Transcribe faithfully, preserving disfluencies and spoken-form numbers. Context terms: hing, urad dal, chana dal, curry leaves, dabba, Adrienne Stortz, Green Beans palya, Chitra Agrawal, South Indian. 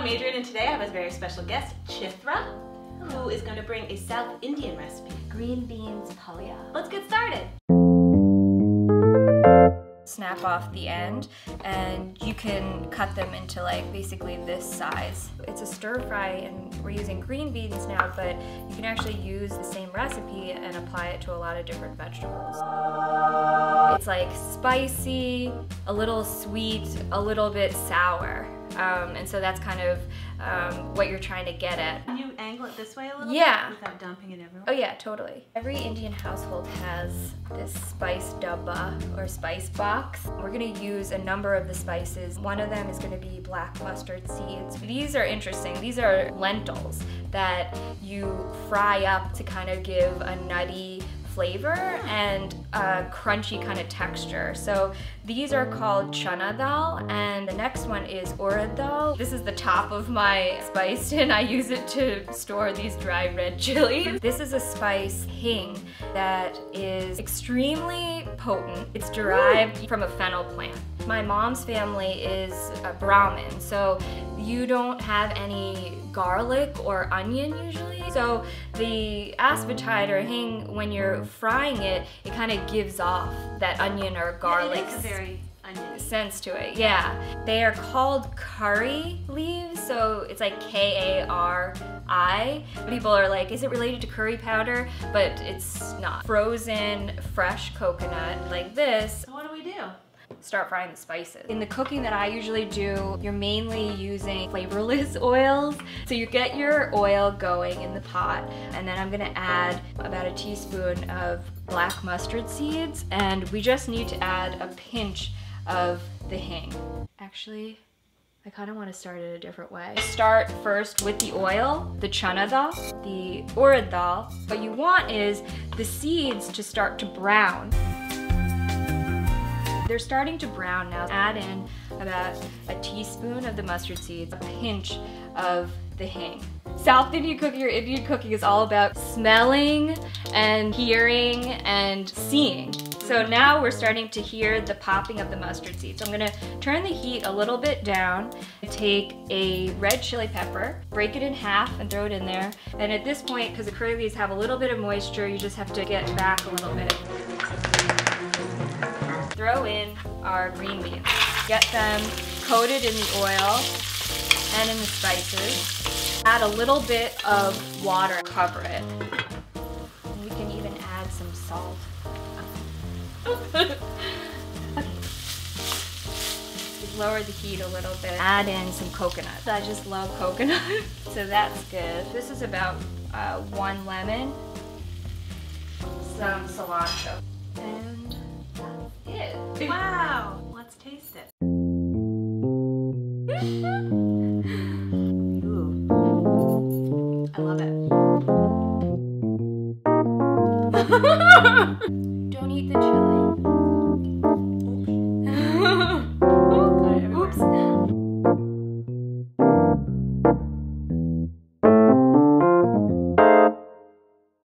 I'm Adrienne, and today I have a very special guest, Chitra, who is going to bring a South Indian recipe. Green beans palya. Let's get started. Snap off the end, and you can cut them into like basically this size. It's a stir fry, and we're using green beans now, but you can actually use the same recipe and apply it to a lot of different vegetables. It's like spicy, a little sweet, a little bit sour, um, and so that's kind of um, what you're trying to get at. Can you angle it this way a little yeah. bit without dumping it everywhere? Oh yeah, totally. Every Indian household has this spice dabba or spice box. We're going to use a number of the spices. One of them is going to be black mustard seeds. These are interesting. These are lentils that you fry up to kind of give a nutty flavor and a crunchy kind of texture. So these are called chana dal, and the next one is urad dal. This is the top of my spice tin. I use it to store these dry red chilies. This is a spice hing that is extremely potent. It's derived Ooh. from a fennel plant. My mom's family is a Brahmin, so you don't have any garlic or onion usually. So the aspetyde or hing, when you're frying it, it kind of gives off that onion or garlic yeah, very onion. sense to it. Yeah. They are called curry leaves, so it's like K A R I. People are like, is it related to curry powder? But it's not. Frozen, fresh coconut like this. So what do we do? Start frying the spices. In the cooking that I usually do, you're mainly using flavorless oils. So you get your oil going in the pot, and then I'm gonna add about a teaspoon of black mustard seeds, and we just need to add a pinch of the hing. Actually, I kind of want to start it a different way. Start first with the oil, the chana dal, the urad dal. What you want is the seeds to start to brown. They're starting to brown now. Add in about a teaspoon of the mustard seeds, a pinch of the hing. South Indian cooking or Indian cooking is all about smelling and hearing and seeing. So now we're starting to hear the popping of the mustard seeds. So I'm gonna turn the heat a little bit down, take a red chili pepper, break it in half and throw it in there. And at this point, because the curry leaves have a little bit of moisture, you just have to get back a little bit. Throw in our green beans. Get them coated in the oil and in the spices. Add a little bit of water, cover it. And we can even add some salt. Okay. Lower the heat a little bit. Add in some coconut. I just love coconut, so that's good. This is about uh, one lemon, some cilantro. And It. Wow! Let's taste it. Ooh. I love it. Don't eat the chili.